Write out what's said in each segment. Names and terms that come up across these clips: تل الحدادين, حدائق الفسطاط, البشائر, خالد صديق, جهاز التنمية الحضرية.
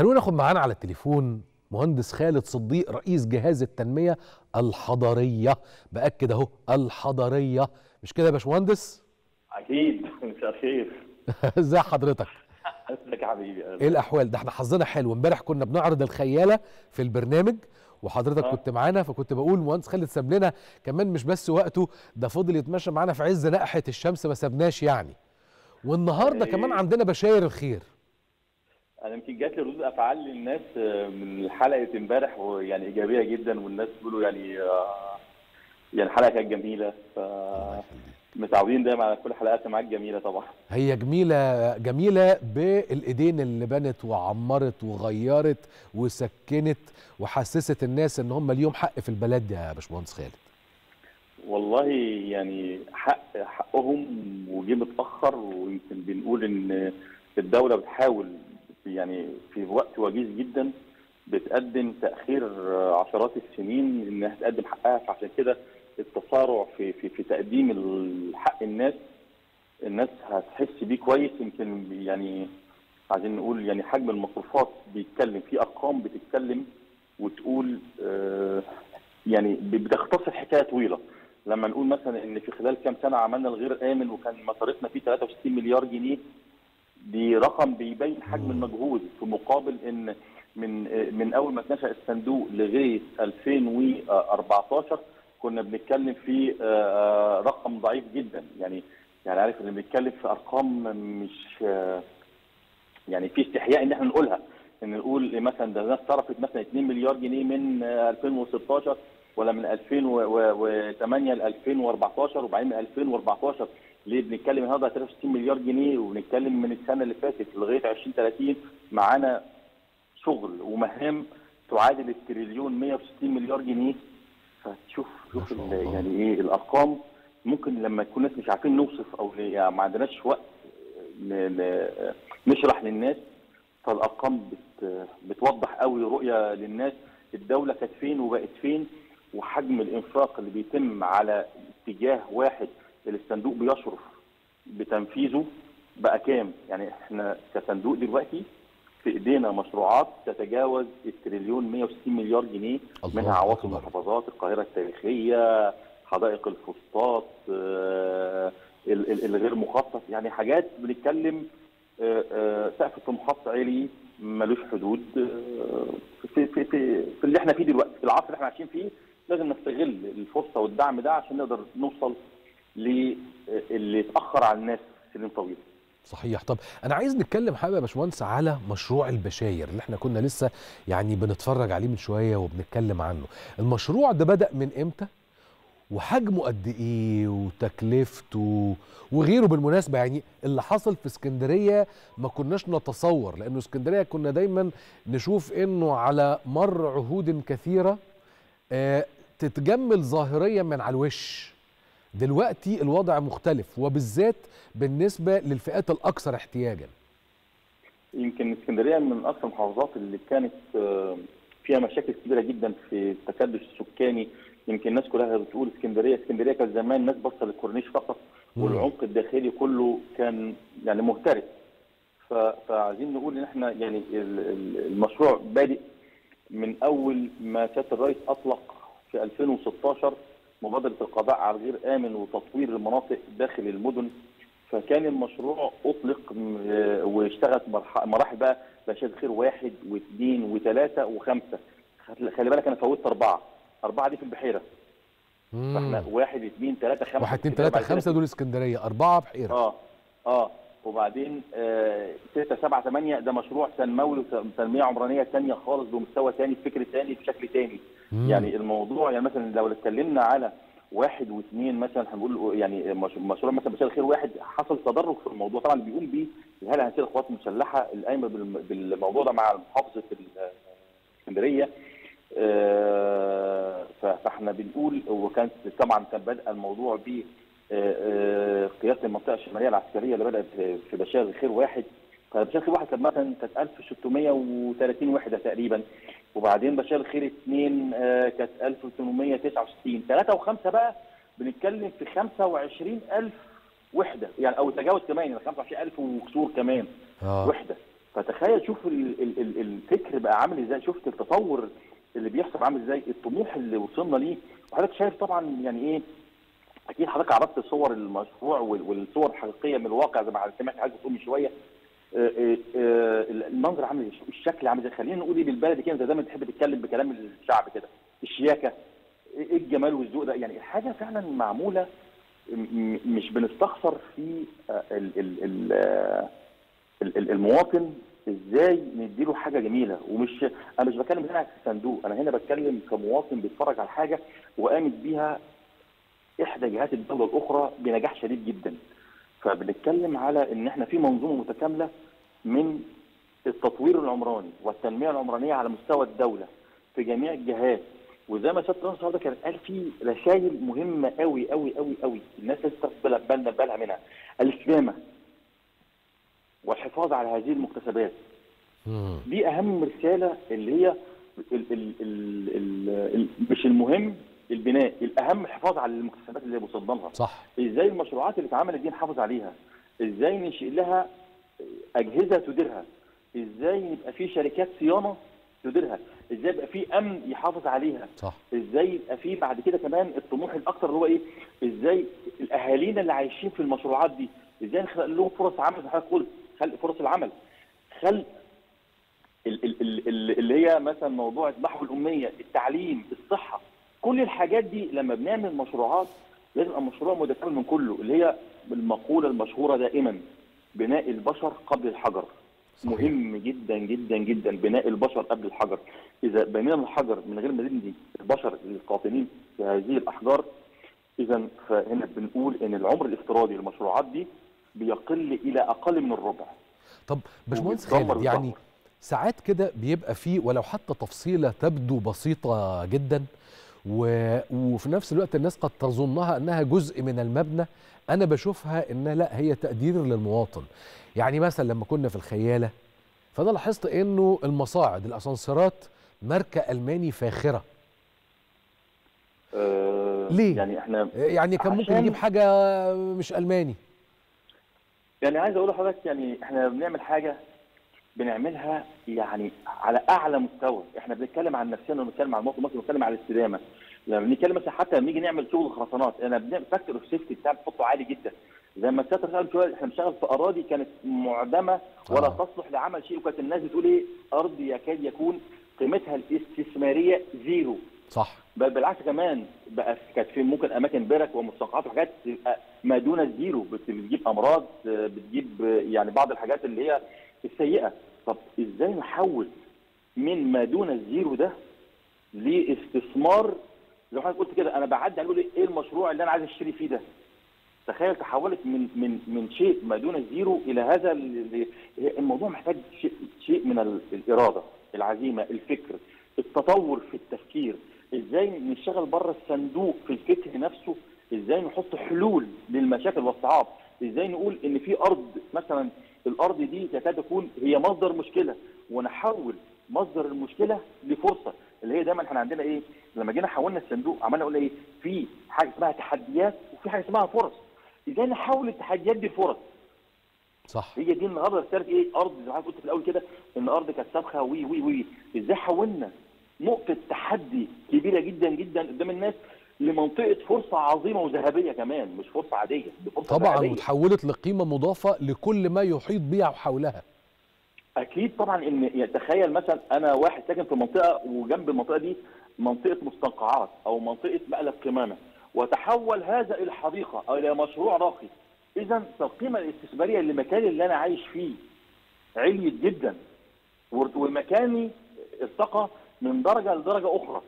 خلونا ناخد معانا على التليفون مهندس خالد صديق رئيس جهاز التنمية الحضرية. بأكد اهو الحضرية، مش كده يا باشمهندس؟ أكيد. مساء الخير. ازي حضرتك؟ ازيك يا حبيبي؟ ايه الأحوال؟ ده احنا حظنا حلو، امبارح كنا بنعرض الخيالة في البرنامج وحضرتك كنت معانا، فكنت بقول مهندس خالد ساب لنا كمان مش بس وقته، ده فضل يتمشى معانا في عز نقحة الشمس ما سابناش يعني. والنهارده كمان عندنا بشائر الخير. انا يمكن جات لي ردود افعال للناس من حلقه امبارح يعني ايجابيه جدا، والناس بيقولوا يعني الحلقه كانت جميله، ف متعودين دايما على كل حلقات معاك جميله. طبعا هي جميله جميله بالايدين اللي بنت وعمرت وغيرت وسكنت وحسست الناس ان هم ليهم حق في البلد دي يا باشمهندس خالد. والله يعني حقهم وجه متاخر، ويمكن بنقول ان الدوله بتحاول يعني في وقت وجيز جدا، بتقدم تاخير عشرات السنين انها تقدم حقها، فعشان كده التسارع في تقديم الحق الناس هتحس بيه كويس. يمكن يعني عايزين نقول يعني حجم المصروفات بيتكلم في ارقام بتتكلم وتقول يعني بتختصر حكايه طويله. لما نقول مثلا ان في خلال كام سنه عملنا الغير امن وكان مصاريفنا فيه 63 مليار جنيه، دي رقم بيبين حجم المجهود، في مقابل ان من اول ما اتنشأ الصندوق لغايه 2014 كنا بنتكلم في رقم ضعيف جدا. يعني عارف اللي بنتكلم في ارقام مش يعني في استحياء ان احنا نقولها، ان نقول مثلا ده الناس صرفت مثلا 2 مليار جنيه من 2016 ولا من 2008 ل 2014، وبعدين من 2014 ليه بنتكلم النهارده 63 مليار جنيه، وبنتكلم من السنه اللي فاتت لغايه 2030 معانا شغل ومهام تعادل التريليون 160 مليار جنيه. فتشوف يعني ايه الارقام. ممكن لما تكون الناس مش عارفين نوصف او يعني ما عندناش وقت نشرح للناس، فالارقام بتوضح قوي رؤيه للناس الدوله كانت فين وبقت فين، وحجم الانفاق اللي بيتم على اتجاه واحد الصندوق بيشرف بتنفيذه بقى كام؟ يعني احنا كصندوق دلوقتي في ايدينا مشروعات تتجاوز التريليون 160 مليار جنيه، منها عواصم محافظات، القاهره التاريخيه، حدائق الفسطاط، الغير مخصص، يعني حاجات بنتكلم سقف طموحات عالي ملوش حدود. في, في, في, في اللي احنا فيه دلوقتي، في العصر اللي احنا عايشين فيه، لازم نستغل الفرصه والدعم ده عشان نقدر نوصل اللي اتاخر على الناس سنين طويله. صحيح. طب انا عايز نتكلم حبيبي يا باشمهندس على مشروع البشائر اللي احنا كنا لسه يعني بنتفرج عليه من شويه وبنتكلم عنه. المشروع ده بدأ من امتى؟ وحجمه قد ايه؟ وتكلفته وغيره؟ بالمناسبه يعني اللي حصل في اسكندريه ما كناش نتصور، لانه اسكندريه كنا دايما نشوف انه على مر عهود كثيره تتجمل ظاهريا من على الوش. دلوقتي الوضع مختلف، وبالذات بالنسبه للفئات الاكثر احتياجا. يمكن اسكندريه من اكثر المحافظات اللي كانت فيها مشاكل كبيره جدا في التكدس السكاني. يمكن الناس كلها بتقول اسكندريه كان زمان الناس باصه للكورنيش فقط، والعمق الداخلي كله كان يعني مهترس. فعايزين نقول ان احنا يعني المشروع بادئ من اول ما سياده الرئيس اطلق في 2016 مبادرة القضاء على الغير آمن وتطوير المناطق داخل المدن. فكان المشروع أطلق واشتغلت مراحل بقى بشائر خير 1 و2 و3 و5. خلي بالك أنا فوتت 4 دي في البحيرة. فاحنا 1 2 3 5. 1 2 3 5 دول اسكندرية، 4 بحيرة. وبعدين 6 7 8 ده مشروع تنموي وتنميه عمرانيه ثانيه خالص، بمستوى ثاني، بفكر ثاني، بشكل ثاني. يعني الموضوع يعني مثلا لو اتكلمنا على 1 و2 مثلا هنقول يعني مشروع مثلا بشائر الخير 1 حصل تدرج في الموضوع طبعا بيقوم بيه الهيئه الهندسيه للقوات المسلحه القايمه بالموضوع ده مع محافظه الاسكندريه. فاحنا بنقول، وكان طبعا كان بدأ الموضوع ب قياس المنطقه الشماليه العسكريه اللي بدات في بشائر الخير 1. فبشائر الخير 1 كانت مثلا 1630 وحده تقريبا، وبعدين بشائر الخير 2 كانت 1869، 3 و5 بقى بنتكلم في 25000 وحده، يعني او تجاوز كمان، يعني 25000 وكسور كمان وحده. فتخيل شوف الفكر بقى عامل ازاي، شفت التطور اللي بيحصل عامل ازاي، الطموح اللي وصلنا ليه. وحضرتك شايف طبعا يعني ايه، اكيد حضرتك عرضت صور المشروع والصور الحقيقيه من الواقع زي ما حضرتك سمعت حضرتك بتقول من شويه، المنظر عامل ازاي، الشكل عامل ازاي. خلينا نقول ايه بالبلدي كده، زي ما بتحب تتكلم بكلام الشعب كده، الشياكه، ايه الجمال والذوق ده، يعني حاجه فعلا معموله، مش بنستخسر في المواطن ازاي نديله حاجه جميله. ومش انا مش بتكلم هنا في الصندوق، انا هنا بتكلم كمواطن بيتفرج على حاجه وقامت بيها احدى جهات الدوله الاخرى بنجاح شديد جدا. فبنتكلم على ان احنا في منظومه متكامله من التطوير العمراني والتنميه العمرانيه على مستوى الدوله في جميع الجهات. وزي ما سياده النهارده كان قال في رسائل مهمه قوي قوي قوي قوي الناس لازم تاخد بالها منها، الاستدامه والحفاظ على هذه المكتسبات. دي اهم رساله اللي هي ال ال ال ال مش المهم البناء، الاهم الحفاظ على المكتسبات اللي وصلنا لها. صح. ازاي المشروعات اللي اتعملت دي نحافظ عليها؟ ازاي ننشئ لها اجهزه تديرها؟ ازاي يبقى في شركات صيانه تديرها؟ ازاي يبقى في امن يحافظ عليها؟ صح. ازاي يبقى في بعد كده كمان الطموح الاكثر اللي هو ايه؟ ازاي الاهالينا اللي عايشين في المشروعات دي ازاي نخلق لهم فرص عمل زي ما حضرتك قلت، خلق فرص العمل، خلق اللي هي مثلا موضوع البحوة الأمية، التعليم، الصحة، كل الحاجات دي لما بنعمل مشروعات لازم يبقى مشروع متكامل من كله، اللي هي المقولة المشهورة دائما بناء البشر قبل الحجر. صحيح. مهم جدا جدا جدا بناء البشر قبل الحجر. إذا بنينا الحجر من غير ما نبني البشر القاطنين في هذه الأحجار، إذا فهنا بنقول إن العمر الافتراضي للمشروعات دي بيقل الى اقل من الربع. طب باشمهندس خالد، يعني ساعات كده بيبقى فيه ولو حتى تفصيله تبدو بسيطه جدا وفي نفس الوقت الناس قد تظنها انها جزء من المبنى، انا بشوفها انها لا، هي تقدير للمواطن. يعني مثلا لما كنا في الخياله فانا لاحظت انه المصاعد، الاسانسيرات ماركه الماني فاخره. ليه؟ يعني احنا يعني كان ممكن نجيب حاجه مش الماني. يعني عايز اقول لحضرتك يعني احنا بنعمل حاجه بنعملها يعني على اعلى مستوى، احنا بنتكلم عن نفسنا وبنتكلم عن المواطن المصري وبنتكلم على الاستدامه. لما بنتكلم مثلا حتى لما نيجي نعمل شغل خرسانات، انا بنعمل فاكتور اوف سيفتي بتاع بنحطه عالي جدا. زي ما السياده قال شويه، احنا بنشتغل في اراضي كانت معدمه ولا تصلح لعمل شيء، وكانت الناس بتقول ايه، ارض يكاد يكون قيمتها الاستثماريه زيرو. صح. بل بالعكس كمان بقى كانت في ممكن اماكن برك ومستنقعات وحاجات ما دون الزيرو، بتجيب امراض، بتجيب يعني بعض الحاجات اللي هي السيئه. طب ازاي نحول من ما دون الزيرو ده لاستثمار؟ لو حضرتك قلت كده انا بعدي اقول ايه المشروع اللي انا عايز اشتري فيه ده، تخيل تحولت من من من شيء ما دون الزيرو الى هذا. الموضوع محتاج شيء من الاراده، العزيمه، الفكر، التطور في التفكير، ازاي نشتغل بره الصندوق في الفكر نفسه، ازاي نحط حلول للمشاكل والصعاب، ازاي نقول ان في ارض مثلا الارض دي تكاد تكون هي مصدر مشكله ونحول مصدر المشكله لفرصه. اللي هي دايما احنا عندنا ايه، لما جينا حولنا الصندوق عملنا نقول ايه، في حاجه اسمها تحديات وفي حاجه اسمها فرص، ازاي نحول التحديات دي لفرص. صح. هي دي النهارده رساله ايه، ارض زي ما حضرتك قلت في الاول كده ان الارض كانت سابخه وي وي وي، ازاي حولنا نقطة تحدي كبيرة جدا جدا قدام الناس لمنطقة فرصة عظيمة وذهبية كمان، مش فرصة عادية، دي فرصة طبعا ذهبية. وتحولت لقيمة مضافة لكل ما يحيط بيها وحولها. أكيد طبعا. إن تخيل مثلا أنا واحد ساكن في منطقة وجنب المنطقة دي منطقة مستنقعات أو منطقة مقلب قمامة، وتحول هذا إلى حديقة أو إلى مشروع راقي، إذا القيمة الاستثمارية للمكان اللي أنا عايش فيه عليت جدا، ومكاني ارتقى من درجه لدرجه اخرى.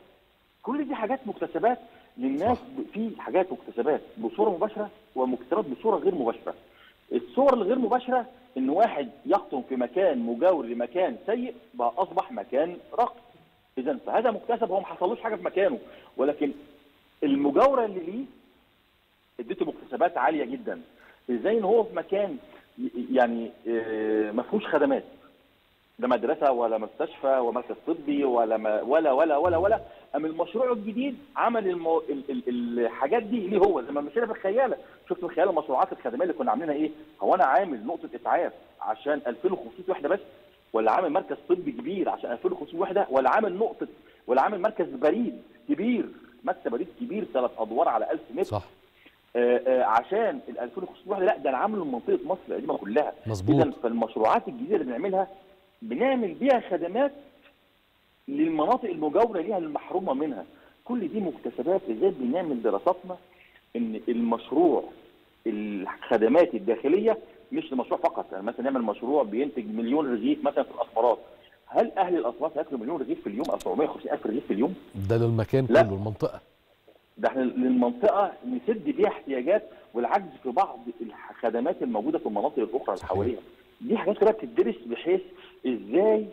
كل دي حاجات مكتسبات للناس. في حاجات مكتسبات بصوره مباشره ومكتسبات بصوره غير مباشره. الصور الغير مباشره ان واحد يقطن في مكان مجاور لمكان سيء بقى اصبح مكان راقي، اذا فهذا مكتسب، هو ما حصلوش حاجه في مكانه، ولكن المجاوره اللي ليه اديته مكتسبات عاليه جدا. ازاي ان هو في مكان يعني ما فيهوش خدمات، لا مدرسه ولا مستشفى ومركز طبي ولا ولا ولا ولا ولا، اما المشروع الجديد عمل الحاجات دي ليه هو. لما مشينا في الخياله، شفت الخياله المشروعات الخدميه اللي كنا عاملينها ايه؟ هو انا عامل نقطه اسعاف عشان 2500 وحده بس، ولا عامل مركز طبي كبير عشان 2500 وحده، ولا عامل نقطه، ولا عامل مركز بريد كبير، مكتب بريد كبير 3 ادوار على 1000 متر. صح. عشان ال 2500 وحده، لا ده انا عامله لمنطقه مصر القديمه كلها. مظبوط. اذا فالمشروعات الجديده اللي بنعملها بنعمل بيها خدمات للمناطق المجاوره ليها المحرومه منها. كل دي مكتسبات ازاي بنعمل دراساتنا ان المشروع الخدمات الداخليه مش لمشروع فقط، يعني مثلا نعمل مشروع بينتج مليون رغيف مثلا في الاسمرات، هل اهل الاسمرات هياكلوا مليون رغيف في اليوم او 750,000 رغيف في اليوم؟ ده للمكان كله، المنطقه. ده احنا للمنطقه نسد بيها احتياجات والعجز في بعض الخدمات الموجوده في المناطق الاخرى اللي حواليها. دي حاجات كلها بتدرس بحيث ازاي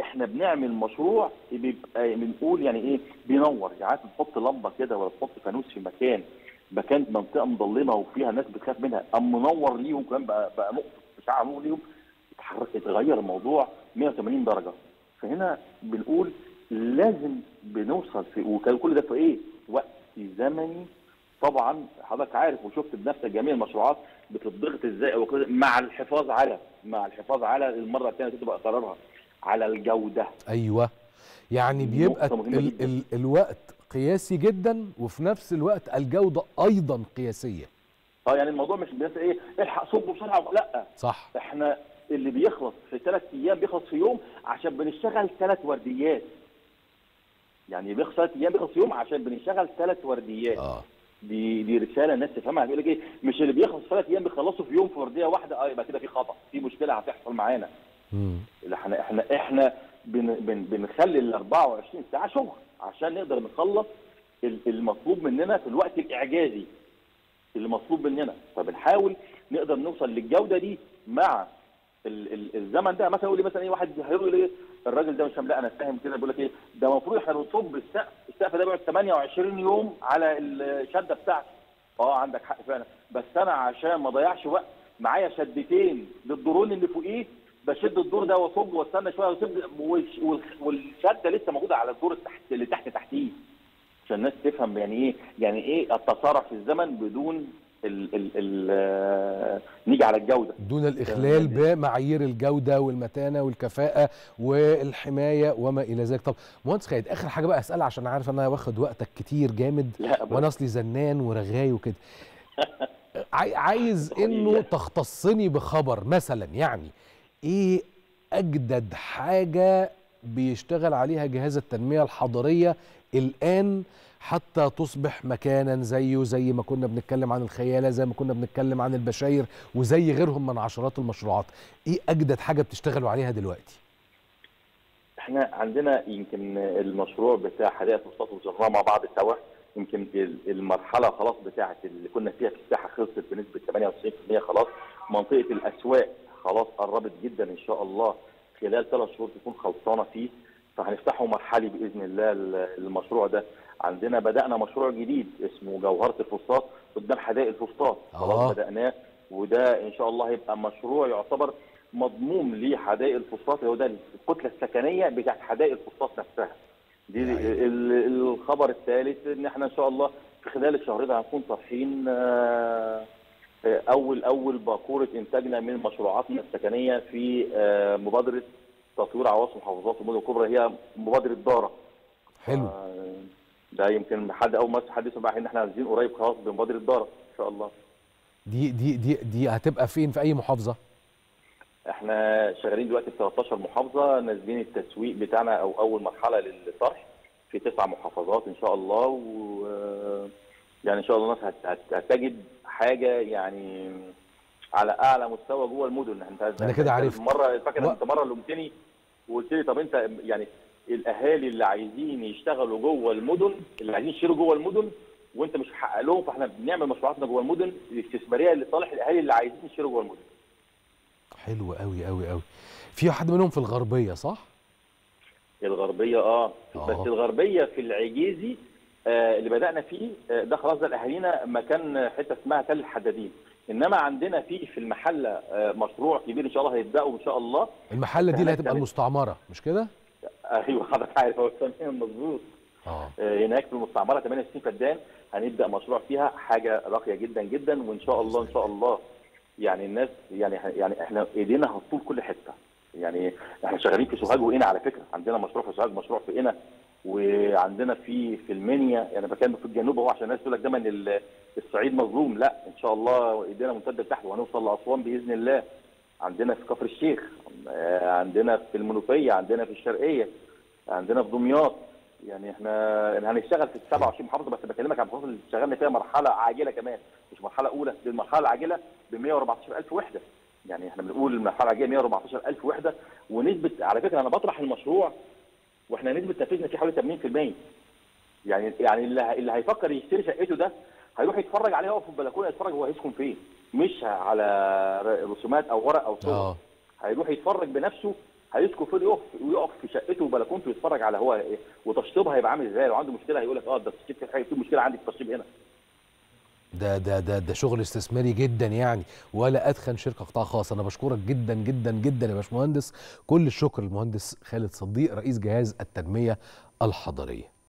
احنا بنعمل مشروع بيبقى بنقول يعني ايه بينور، يعني عارف تحط لمبه كده ولا تحط فانوس في مكان منطقه مظلمه وفيها ناس بتخاف منها، قام منور ليهم كمان بقى نقطه اشعاع نور ليهم، اتغير الموضوع 180 درجه. فهنا بنقول لازم بنوصل في، وكان كل ده في ايه؟ وقت زمني. طبعا حضرتك عارف وشفت بنفسك جميع المشروعات بتضغط ازاي وكده، مع الحفاظ على المره الثانيه تبقى قرارها على الجوده. ايوه، يعني بيبقى الوقت قياسي جدا وفي نفس الوقت الجوده ايضا قياسيه. يعني الموضوع مش بس ايه الحق صب بسرعه، لا. صح. احنا اللي بيخلص في 3 ايام بيخلص في يوم، عشان بنشتغل 3 ورديات. يعني بيخلص 3 ايام بيخلص في يوم عشان بنشتغل 3 ورديات. دي رساله الناس تفهمها، بيقول لك ايه مش اللي بيخلص 3 ايام بيخلصوا في يوم في ورديه واحده، يبقى كده في خطا، في مشكله هتحصل معانا. احنا بنخلي ال 24 ساعه شغل عشان نقدر نخلص المطلوب مننا في الوقت الاعجازي اللي مطلوب مننا، فبنحاول نقدر نوصل للجوده دي مع الزمن ده. مثلا يقول لي مثلا ايه واحد هيقول لي الراجل ده مش فاهم، لا انا فاهم كده، بيقول لك ايه ده المفروض احنا بنصب السقف ده بيقعد 28 يوم على الشده بتاعته. عندك حق فعلا، بس انا عشان ما اضيعش وقت معايا شدتين للدورون اللي فوقيه، بشد الدور ده واصب واستنى شويه والشده لسه موجوده على الدور اللي تحتيه، عشان الناس تفهم يعني ايه التسارع في الزمن بدون نيجي على الجوده، دون الاخلال بمعايير الجوده والمتانه والكفاءه والحمايه وما الى ذلك. طب مهندس خالد، اخر حاجه بقى اسال عشان عارف انا واخد وقتك كتير جامد وانا اصلي زنان ورغاي وكده. عايز انه تختصني بخبر مثلا، يعني ايه اجدد حاجه بيشتغل عليها جهاز التنميه الحضريه الان حتى تصبح مكانا زيه زي ما كنا بنتكلم عن الخياله، زي ما كنا بنتكلم عن البشائر، وزي غيرهم من عشرات المشروعات؟ ايه اجدد حاجه بتشتغلوا عليها دلوقتي؟ احنا عندنا يمكن المشروع بتاع حدائق الفسطاط وزرناه مع بعض سوا، يمكن المرحله خلاص بتاعت اللي كنا فيها في الساحه خلصت بنسبه 98% خلاص. منطقه الاسواق خلاص قربت جدا ان شاء الله، خلال 3 شهور تكون خلصانه فيه، فهنفتحه مرحلي باذن الله. المشروع ده عندنا بدانا مشروع جديد اسمه جوهرة الفسطاط قدام حدائق الفسطاط، خلاص بداناه، وده ان شاء الله هيبقى مشروع يعتبر مضموم لحدائق الفسطاط، هو ده الكتله السكنيه بتاعت حدائق الفسطاط نفسها. دي الخبر الثالث ان احنا ان شاء الله في خلال الشهر ده هنكون طرحين اول باكوره انتاجنا من مشروعاتنا السكنيه في مبادره تطوير عواصم محافظات المدن الكبرى، هي مبادره الدارة. حلو. ده يمكن حد اول ما حد يسمع ان احنا عايزين قريب خلاص بمبادره الدارة ان شاء الله. دي هتبقى فين، في اي محافظه؟ احنا شغالين دلوقتي في 13 محافظه، نازلين التسويق بتاعنا او اول مرحله للطرح في 9 محافظات ان شاء الله، و يعني ان شاء الله الناس هتجد حاجه يعني على اعلى مستوى جوه المدن. انا كده عرفت فاكر انت مره لمتني وقلت لي طب انت يعني الاهالي اللي عايزين يشتغلوا جوه المدن، اللي عايزين يشتروا جوه المدن وانت مش محقق لهم، فاحنا بنعمل مشروعاتنا جوه المدن الاستثماريه لصالح الاهالي اللي عايزين يشتروا جوه المدن. حلو قوي قوي قوي. في حد منهم في الغربيه صح؟ الغربيه بس الغربيه في العجيزي اللي بدأنا فيه ده خلاص، ده لأهالينا مكان حتة اسمها تل الحدادين، إنما عندنا في المحلة مشروع كبير إن شاء الله هيبدأوا إن شاء الله. المحلة دي اللي هتبقى المستعمرة مش كده؟ أيوه حضرتك عارف، هو تمام مظبوط. هناك في المستعمرة 68 فدان هنبدأ مشروع فيها، حاجة راقية جدا جدا، وإن شاء الله إن شاء الله يعني الناس يعني إحنا إيدينا هتطول كل حتة. يعني احنا شغالين في سوهاج وقنا على فكره، عندنا مشروع في سوهاج، مشروع في قنا، وعندنا في المنيا، يعني مكان في الجنوب اهو، عشان الناس تقول لك دايما الصعيد مظلوم، لا ان شاء الله ايدينا ممتده لتحت وهنوصل لاسوان باذن الله. عندنا في كفر الشيخ، عندنا في المنوفيه، عندنا في الشرقيه، عندنا في دمياط، يعني احنا هنشتغل في 27 محافظه، بس بكلمك عن المحافظه اللي اشتغلنا فيها مرحله عاجله كمان، مش مرحله اولى، دي المرحله العاجله ب 114,000 وحده. يعني احنا بنقول المرحله العاجله 114,000 وحده، ونسبه على فكره انا بطرح المشروع واحنا نسبه تنفيذنا فيه حوالي 80%. يعني اللي هيفكر يشتري شقته ده هيروح يتفرج عليها، يقف في البلكونه يتفرج هو هيسكن فين، مش على رسومات او ورق او صور، هيروح يتفرج بنفسه هيسكن فين، ويقف في شقته وبلكونته يتفرج على هو ايه وتشطيبها هيبقى عامل ازاي، لو عنده مشكله هيقول لك اه ده التشطيب في حاجه، في مشكله عندي في التشطيب هنا. ده شغل استثماري جدا يعني، ولا ادخن شركه قطاع خاص. انا بشكرك جدا جدا جدا يا باشمهندس، كل الشكر للمهندس خالد صديق رئيس جهاز التنميه الحضريه.